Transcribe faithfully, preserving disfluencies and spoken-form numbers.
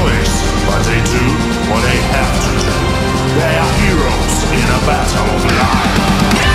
choice, but they do what they have to do. They are heroes in a battle of life.